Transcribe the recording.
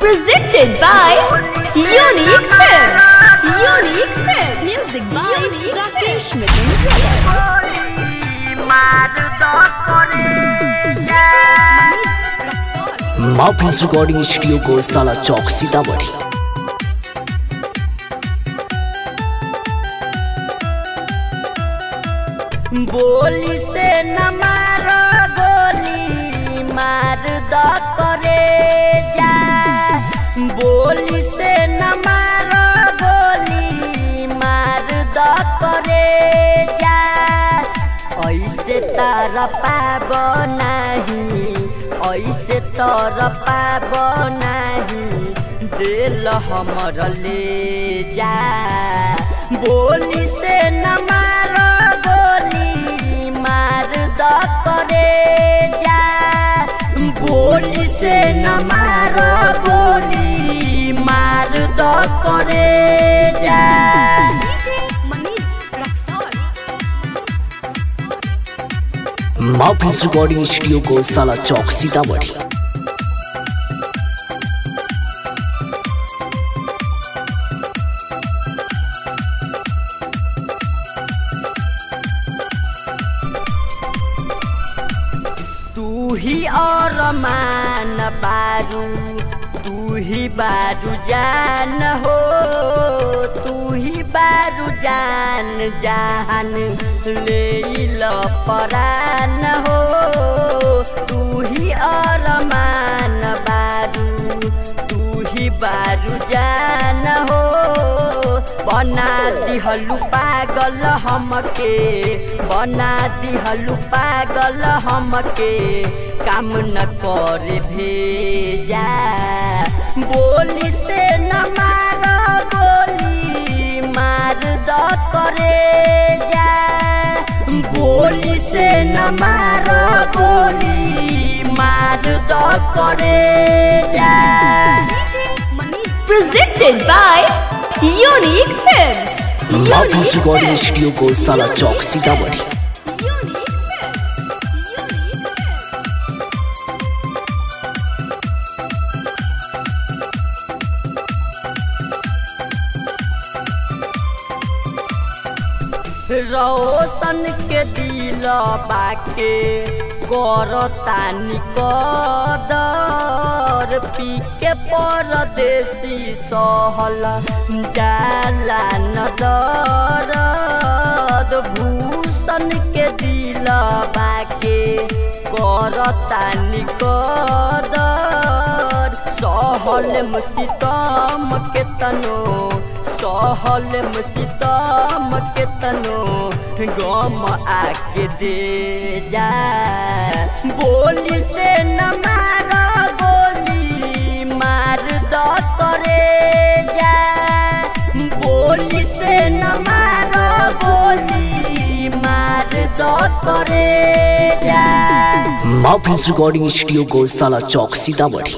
Presented by Unique Films. Unique Films. Music by Unique Films Recording Studio को साला चौक सीतामढ़ी बोली से न मारो गोली मार द करे जा बोली से न मारो गोली मार द करे जा ऐसे तारा पाबो नहीं ऐसे तारा पाबो नहीं दिल हमर ले जा बोली से न मारो गोली से न मारो गोली मार दो करे जा माँ फिल्म्स रिकॉर्डिंग स्टूडियो को साला चौक सीतामढ़ी तू ही और मान बारू तू ही बारू जान हो तू ही बारू जान जान ले लो परान हो तू ही और मान बारू तू ही बारू जान हो बना दिहलु पागल हमके बना दिहलु पागल हमके काम न करे भेजा बोली से न मारो गोली मार द करे जा बोली से न मारो गोली मार द करे जा Presented by Unique Films. Unique Films Studio ko sala chowk Sitamarhi. Roshan ke dil baake karo tani kadar pi. परदेसी सहल जाला नदरद भूषण के दिल बाके करतानी कदर सहल मुसीतम के तनो सहल मुसीतम के तनो गम आके दे जा बोली से न मारो माँ फिल्म्स रिकॉर्डिंग स्टूडियो को साला चौक सीतामढ़ी।